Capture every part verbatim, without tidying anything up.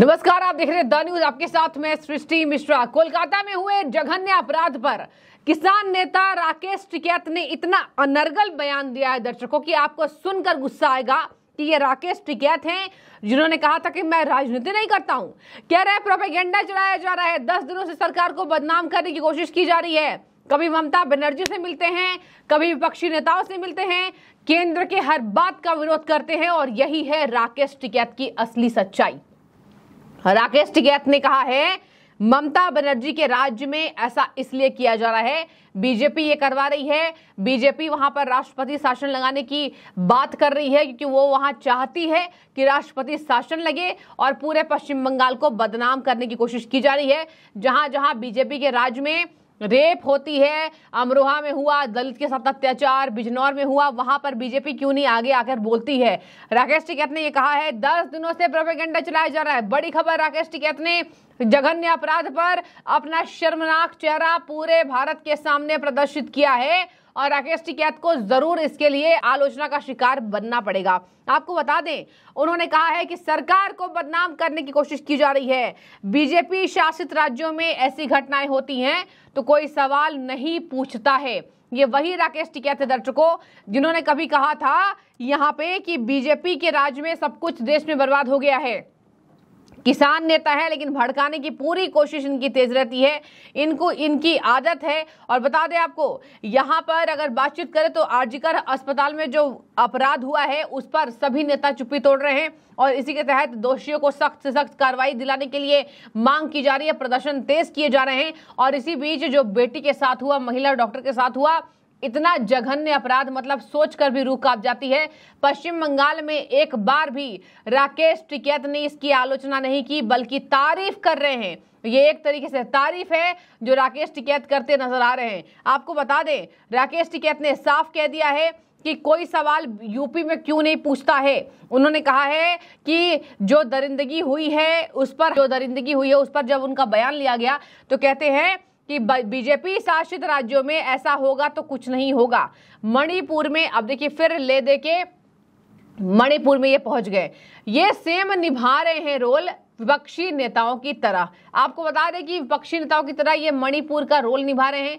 नमस्कार, आप देख रहे हैं द न्यूज, आपके साथ मैं सृष्टि मिश्रा। कोलकाता में हुए जघन्य अपराध पर किसान नेता राकेश टिकैत ने इतना अनर्गल बयान दिया है दर्शकों कि आपको सुनकर गुस्सा आएगा कि ये राकेश टिकैत हैं जिन्होंने कहा था कि मैं राजनीति नहीं करता हूं। कह रहे प्रोपेगेंडा चलाया जा रहा है, दस दिनों से सरकार को बदनाम करने की कोशिश की जा रही है। कभी ममता बनर्जी से मिलते हैं, कभी विपक्षी नेताओं से मिलते हैं, केंद्र के हर बात का विरोध करते हैं और यही है राकेश टिकैत की असली सच्चाई। राकेश टिकैत ने कहा है ममता बनर्जी के राज्य में ऐसा इसलिए किया जा रहा है, बीजेपी ये करवा रही है, बीजेपी वहां पर राष्ट्रपति शासन लगाने की बात कर रही है क्योंकि वो वहां चाहती है कि राष्ट्रपति शासन लगे और पूरे पश्चिम बंगाल को बदनाम करने की कोशिश की जा रही है। जहां जहां बीजेपी के राज्य में रेप होती है, अमरोहा में हुआ दलित के साथ अत्याचार, बिजनौर में हुआ, वहां पर बीजेपी क्यों नहीं आगे आकर बोलती है। राकेश टिकैत ने यह कहा है दस दिनों से प्रोपेगेंडा चलाया जा रहा है। बड़ी खबर, राकेश टिकैत ने जघन्य अपराध पर अपना शर्मनाक चेहरा पूरे भारत के सामने प्रदर्शित किया है और राकेश टिकैत को जरूर इसके लिए आलोचना का शिकार बनना पड़ेगा। आपको बता दें, उन्होंने कहा है कि सरकार को बदनाम करने की कोशिश की जा रही है, बीजेपी शासित राज्यों में ऐसी घटनाएं होती हैं तो कोई सवाल नहीं पूछता है। ये वही राकेश टिकैत दर्शकों जिन्होंने कभी कहा था यहाँ पे कि बीजेपी के राज में सब कुछ देश में बर्बाद हो गया है। किसान नेता है लेकिन भड़काने की पूरी कोशिश इनकी तेज रहती है, इनको इनकी आदत है। और बता दें आपको, यहाँ पर अगर बातचीत करें तो आरजीकर अस्पताल में जो अपराध हुआ है उस पर सभी नेता चुप्पी तोड़ रहे हैं और इसी के तहत दोषियों को सख्त से सख्त कार्रवाई दिलाने के लिए मांग की जा रही है, प्रदर्शन तेज किए जा रहे हैं। और इसी बीच जो बेटी के साथ हुआ, महिला डॉक्टर के साथ हुआ, इतना जघन्य अपराध, मतलब सोचकर भी रूह कांप जाती है। पश्चिम बंगाल में एक बार भी राकेश टिकैत ने इसकी आलोचना नहीं की बल्कि तारीफ कर रहे हैं। ये एक तरीके से तारीफ है जो राकेश टिकैत करते नजर आ रहे हैं। आपको बता दें, राकेश टिकैत ने साफ कह दिया है कि कोई सवाल यूपी में क्यों नहीं पूछता है। उन्होंने कहा है कि जो दरिंदगी हुई है उस पर जो दरिंदगी हुई है उस पर जब उनका बयान लिया गया तो कहते हैं कि बीजेपी शासित राज्यों में ऐसा होगा तो कुछ नहीं होगा। मणिपुर में अब देखिए, फिर ले दे के मणिपुर में ये पहुंच गए। ये सेम निभा रहे हैं रोल विपक्षी नेताओं की तरह। आपको बता दें कि विपक्षी नेताओं की तरह ये मणिपुर का रोल निभा रहे हैं।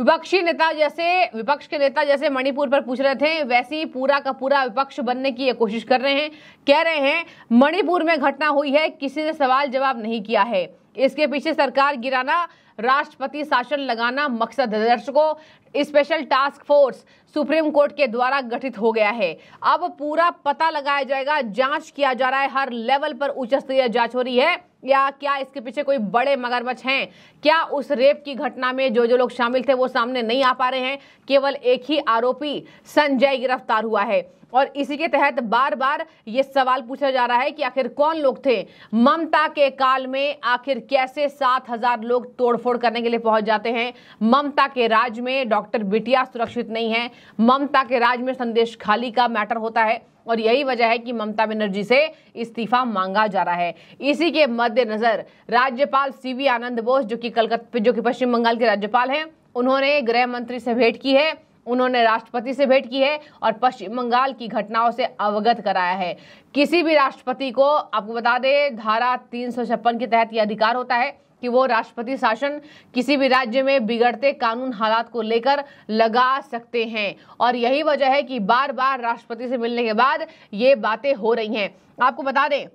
विपक्षी नेता जैसे विपक्ष के नेता जैसे मणिपुर पर पूछ रहे थे, वैसे ही पूरा का पूरा विपक्ष बनने की ये कोशिश कर रहे हैं। कह रहे हैं मणिपुर में घटना हुई है, किसी ने सवाल जवाब नहीं किया है, इसके पीछे सरकार गिराना, राष्ट्रपति शासन लगाना मकसद है। दर्शकों, special task force supreme court के द्वारा गठित हो गया है, अब पूरा पता लगाया जाएगा, जांच किया जा रहा है, हर लेवल पर उच्च स्तरीय जांच हो रही है। या क्या इसके पीछे कोई बड़े मगरमच्छ हैं, क्या उस रेप की घटना में जो जो लोग शामिल थे वो सामने नहीं आ पा रहे हैं, केवल एक ही आरोपी संजय गिरफ्तार हुआ है। और इसी के तहत बार बार ये सवाल पूछा जा रहा है कि आखिर कौन लोग थे, ममता के काल में आखिर कैसे सात हजार लोग तोड़फोड़ करने के लिए पहुंच जाते हैं। ममता के राज में डॉक्टर बिटिया सुरक्षित नहीं है, ममता के राज में संदेश खाली का मैटर होता है और यही वजह है कि ममता बनर्जी से इस्तीफा मांगा जा रहा है। इसी के मद्देनजर राज्यपाल सी वी आनंद बोस जो कि कलकत्ता जो कि पश्चिम बंगाल के राज्यपाल हैं, उन्होंने गृह मंत्री से भेंट की है, उन्होंने राष्ट्रपति से भेंट की है और पश्चिम बंगाल की घटनाओं से अवगत कराया है। किसी भी राष्ट्रपति को, आपको बता दें, धारा तीन सौ छप्पन के तहत यह अधिकार होता है कि वो राष्ट्रपति शासन किसी भी राज्य में बिगड़ते कानून हालात को लेकर लगा सकते हैं और यही वजह है कि बार बार राष्ट्रपति से मिलने के बाद ये बातें हो रही हैं। आपको बता दें,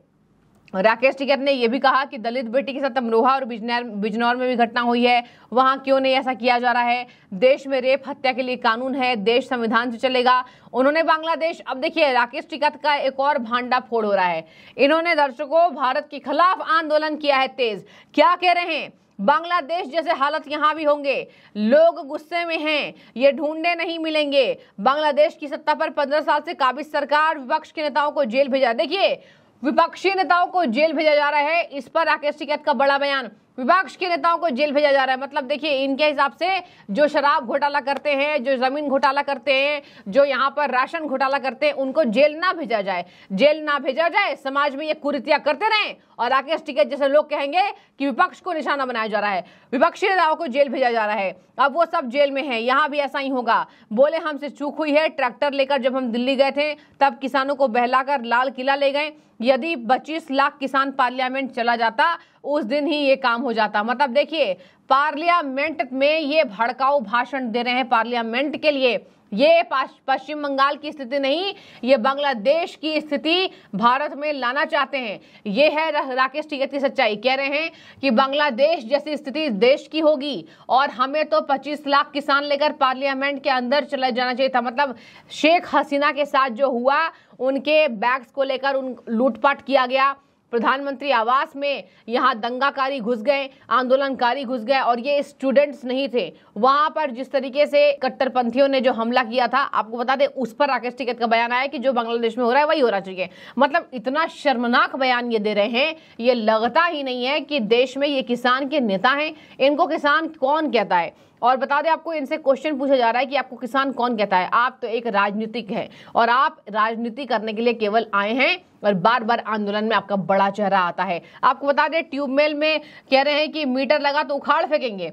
राकेश टिकैत ने यह भी कहा कि दलित बेटी के साथ अमरोहा और बिजनौर में भी घटना हुई है, वहां क्यों नहीं ऐसा किया जा रहा है। देश में रेप हत्या के लिए कानून है, देश संविधान से चलेगा। उन्होंने बांग्लादेश, अब देखिए राकेश टिकैत का एक और भांडा फोड़ हो रहा है। इन्होंने दर्शकों भारत के खिलाफ आंदोलन किया है तेज। क्या कह रहे हैं, बांग्लादेश जैसे हालत यहाँ भी होंगे, लोग गुस्से में हैं, ये ढूंढे नहीं मिलेंगे। बांग्लादेश की सत्ता पर पंद्रह साल से काबिज सरकार विपक्ष के नेताओं को जेल भेजा, देखिए विपक्षी नेताओं को जेल भेजा जा रहा है। इस पर राकेश टिकैत का बड़ा बयान, विपक्ष के नेताओं को जेल भेजा जा रहा है, मतलब देखिए इनके हिसाब से जो शराब घोटाला करते हैं, जो जमीन घोटाला करते हैं, जो यहाँ पर राशन घोटाला करते हैं, उनको जेल ना भेजा जाए, जेल ना भेजा जाए, समाज में ये कुरीतियां करते रहें और राकेश टिकैत जैसे लोग कहेंगे कि विपक्ष को निशाना बनाया जा रहा है, विपक्षी नेताओं को जेल भेजा जा रहा है। अब वो सब जेल में है, यहाँ भी ऐसा ही होगा। बोले हमसे चूक हुई है, ट्रैक्टर लेकर जब हम दिल्ली गए थे तब किसानों को बहलाकर लाल किला ले गए, यदि पच्चीस लाख किसान पार्लियामेंट चला जाता उस दिन ही ये काम हो जाता। मतलब देखिए पार्लियामेंट में ये भड़काऊ भाषण दे रहे हैं पार्लियामेंट के लिए। ये पश्चिम बंगाल की स्थिति नहीं, ये बांग्लादेश की स्थिति भारत में लाना चाहते हैं। ये है राकेश टिकैत की सच्चाई। कह रहे हैं कि बांग्लादेश जैसी स्थिति देश की होगी और हमें तो पच्चीस लाख किसान लेकर पार्लियामेंट के अंदर चला जाना चाहिए था। मतलब शेख हसीना के साथ जो हुआ, उनके बैग्स को लेकर उन लूटपाट किया गया, प्रधानमंत्री आवास में यहाँ दंगाकारी घुस गए, आंदोलनकारी घुस गए, और ये स्टूडेंट्स नहीं थे। वहां पर जिस तरीके से कट्टरपंथियों ने जो हमला किया था, आपको बता दें, उस पर राकेश टिकैत का बयान आया कि जो बांग्लादेश में हो रहा है वही होना चाहिए। मतलब इतना शर्मनाक बयान ये दे रहे हैं, ये लगता ही नहीं है कि देश में ये किसान के नेता हैं। इनको किसान कौन कहता है? और बता दें आपको, इनसे क्वेश्चन पूछा जा रहा है कि आपको किसान कौन कहता है? आप तो एक राजनीतिक हैं और आप राजनीति करने के लिए केवल आए हैं और बार बार आंदोलन में आपका बड़ा चेहरा आता है। आपको बता दें ट्यूबवेल में कह रहे हैं कि मीटर लगा तो उखाड़ फेंकेंगे।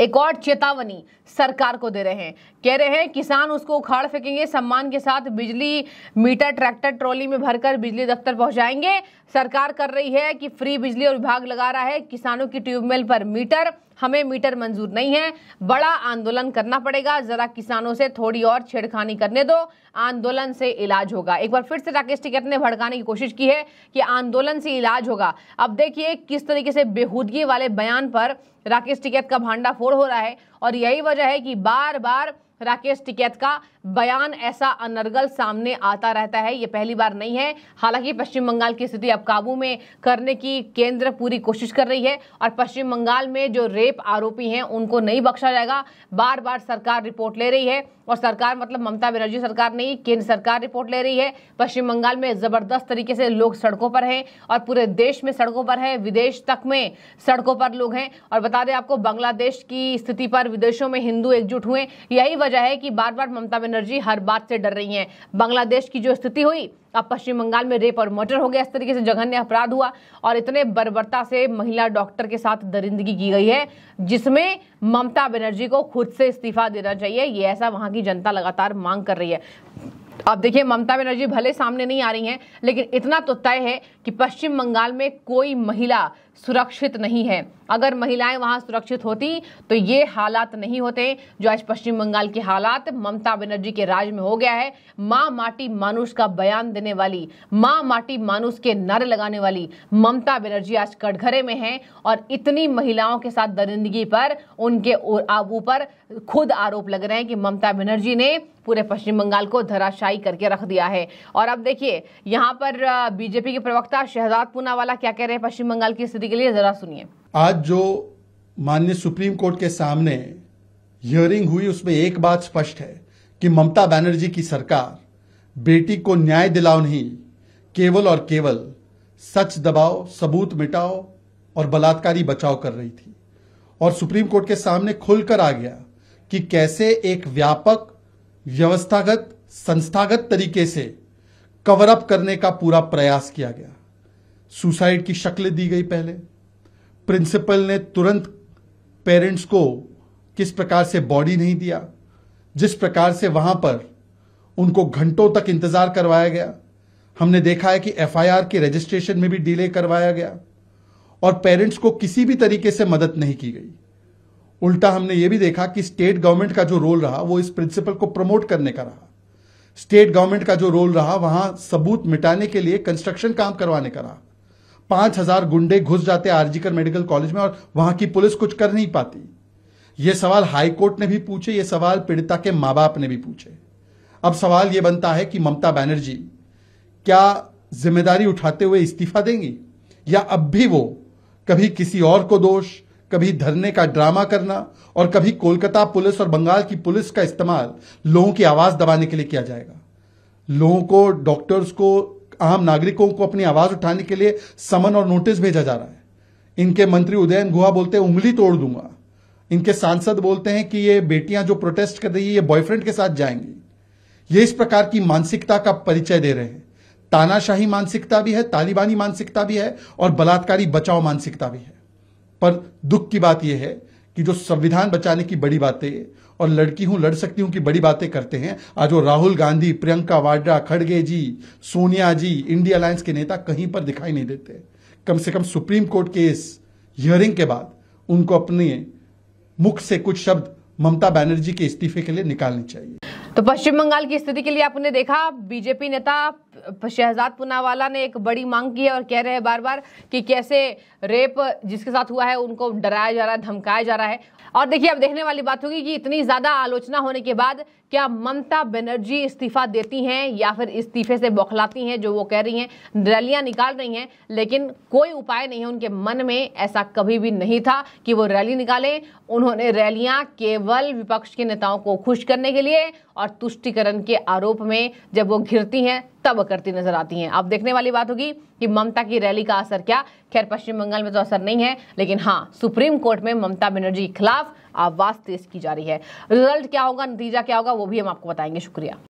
एक और चेतावनी सरकार को दे रहे हैं, कह रहे हैं किसान उसको उखाड़ फेंकेंगे सम्मान के साथ। बिजली मीटर ट्रैक्टर ट्रॉली में भरकर बिजली दफ्तर पहुंचाएंगे। सरकार कर रही है कि फ्री बिजली और विभाग लगा रहा है किसानों की ट्यूबवेल पर मीटर। हमें मीटर मंजूर नहीं है, बड़ा आंदोलन करना पड़ेगा। जरा किसानों से थोड़ी और छेड़खानी करने दो, आंदोलन से इलाज होगा। एक बार फिर से राकेश टिकैत ने भड़काने की कोशिश की है कि आंदोलन से इलाज होगा। अब देखिए किस तरीके से बेहूदगी वाले बयान पर राकेश टिकैत का भांडाफोड़ हो रहा है। और यही वजह है कि बार बार राकेश टिकैत का बयान ऐसा अनर्गल सामने आता रहता है। ये पहली बार नहीं है। हालांकि पश्चिम बंगाल की स्थिति अब काबू में करने की केंद्र पूरी कोशिश कर रही है और पश्चिम बंगाल में जो रेप आरोपी हैं उनको नहीं बख्शा जाएगा। बार बार सरकार रिपोर्ट ले रही है, और सरकार मतलब ममता बनर्जी सरकार नहीं, केंद्र सरकार रिपोर्ट ले रही है। पश्चिम बंगाल में जबरदस्त तरीके से लोग सड़कों पर हैं और पूरे देश में सड़कों पर है, विदेश तक में सड़कों पर लोग हैं। और बता दें आपको बांग्लादेश की स्थिति पर विदेशों में हिंदू एकजुट हुए। यही वजह है कि बार बार ममता बनर्जी हर बात से डर रही हैं। बांग्लादेश की जो स्थिति हुई, अब पश्चिम बंगाल में रेप और मर्डर हो गया, इस तरीके से जघन्य अपराध हुआ, और इतने बर्बरता से महिला डॉक्टर के साथ दरिंदगी की गई है, जिसमें ममता बनर्जी को खुद से इस्तीफा देना चाहिए। ये ऐसा वहां की जनता लगातार मांग कर रही है। अब देखिए ममता बनर्जी भले सामने नहीं आ रही हैं, लेकिन इतना तो तय है कि पश्चिम बंगाल में कोई महिला सुरक्षित नहीं है। अगर महिलाएं वहां सुरक्षित होती तो ये हालात नहीं होते जो आज पश्चिम बंगाल के हालात ममता बनर्जी के राज में हो गया है। माँ माटी मानुष का बयान देने वाली, माँ माटी मानुष के नारे लगाने वाली ममता बनर्जी आज कटघरे में है, और इतनी महिलाओं के साथ दरिंदगी पर उनके ऊपर खुद आरोप लग रहे हैं कि ममता बनर्जी ने पूरे पश्चिम बंगाल को धराशायी करके रख दिया है। और अब देखिए यहाँ पर बीजेपी के प्रवक्ता शहजाद पुनावाला क्या कह रहे हैं पश्चिम बंगाल की स्थिति के लिए, जरा सुनिए। आज जो माननीय सुप्रीम कोर्ट के सामने हियरिंग हुई, उसमें एक बात स्पष्ट है कि ममता बनर्जी की सरकार बेटी को न्याय दिलाओ नहीं, केवल और केवल सच दबाओ, सबूत मिटाओ और बलात्कारी बचाओ कर रही थी। और सुप्रीम कोर्ट के सामने खुलकर आ गया कि कैसे एक व्यापक व्यवस्थागत संस्थागत तरीके से कवर अप करने का पूरा प्रयास किया गया। सुसाइड की शक्लें दी गई, पहले प्रिंसिपल ने तुरंत पेरेंट्स को किस प्रकार से बॉडी नहीं दिया, जिस प्रकार से वहां पर उनको घंटों तक इंतजार करवाया गया। हमने देखा है कि एफआईआर के रजिस्ट्रेशन में भी डिले करवाया गया और पेरेंट्स को किसी भी तरीके से मदद नहीं की गई। उल्टा हमने ये भी देखा कि स्टेट गवर्नमेंट का जो रोल रहा वो इस प्रिंसिपल को प्रमोट करने का रहा। स्टेट गवर्नमेंट का जो रोल रहा वहां सबूत मिटाने के लिए कंस्ट्रक्शन काम करवाने का रहा। पांच हजार गुंडे घुस जाते आरजीकर मेडिकल कॉलेज में और वहां की पुलिस कुछ कर नहीं पाती। ये सवाल हाईकोर्ट ने भी पूछे, ये सवाल पीड़िता के माँ बाप ने भी पूछे। अब सवाल ये बनता है कि ममता बनर्जी क्या जिम्मेदारी उठाते हुए इस्तीफा देंगी, या अब भी वो कभी किसी और को दोष, कभी धरने का ड्रामा करना और कभी कोलकाता पुलिस और बंगाल की पुलिस का इस्तेमाल लोगों की आवाज दबाने के लिए किया जाएगा। लोगों को, डॉक्टर्स को, आम नागरिकों को अपनी आवाज उठाने के लिए समन और नोटिस भेजा जा रहा है। इनके मंत्री उदयन गुहा बोलते हैं उंगली तोड़ दूंगा। इनके सांसद बोलते हैं कि ये बेटियां जो प्रोटेस्ट कर रही है ये बॉयफ्रेंड के साथ जाएंगी। ये इस प्रकार की मानसिकता का परिचय दे रहे हैं। तानाशाही मानसिकता भी है, तालिबानी मानसिकता भी है और बलात्कारी बचाओ मानसिकता भी है। पर दुख की बात यह है कि जो संविधान बचाने की बड़ी बातें और लड़की हूं लड़ सकती हूं कि बड़ी बातें करते हैं। आज वो राहुल गांधी, प्रियंका वाड्रा, खड़गे जी, सोनिया जी, इंडिया अलायंस के नेता कहीं पर दिखाई नहीं देते। कम से कम सुप्रीम कोर्ट के इस हियरिंग के बाद उनको अपने मुख से कुछ शब्द ममता बनर्जी के इस्तीफे के लिए निकालने चाहिए। तो पश्चिम बंगाल की स्थिति के लिए आपने देखा, बीजेपी नेता शहजाद पुनावाला ने एक बड़ी मांग की है और कह रहे हैं बार बार कि कैसे रेप जिसके साथ हुआ है उनको डराया जा रहा है, धमकाया जा रहा है। और देखिए, अब देखने वाली बात होगी कि इतनी ज्यादा आलोचना होने के बाद क्या ममता बनर्जी इस्तीफा देती हैं या फिर इस्तीफे से बौखलाती हैं। जो वो कह रही हैं, रैलियां निकाल रही हैं, लेकिन कोई उपाय नहीं है। उनके मन में ऐसा कभी भी नहीं था कि वो रैली निकालें। उन्होंने रैलियां केवल विपक्ष के नेताओं को खुश करने के लिए और तुष्टीकरण के आरोप में जब वो घिरती हैं तब करती नजर आती हैं। अब देखने वाली बात होगी कि ममता की रैली का असर क्या। खैर, पश्चिम बंगाल में तो असर नहीं है, लेकिन हाँ, सुप्रीम कोर्ट में ममता बनर्जी के खिलाफ आवाज तेज की जा रही है। रिजल्ट क्या होगा, नतीजा क्या होगा, वो भी हम आपको बताएंगे। शुक्रिया।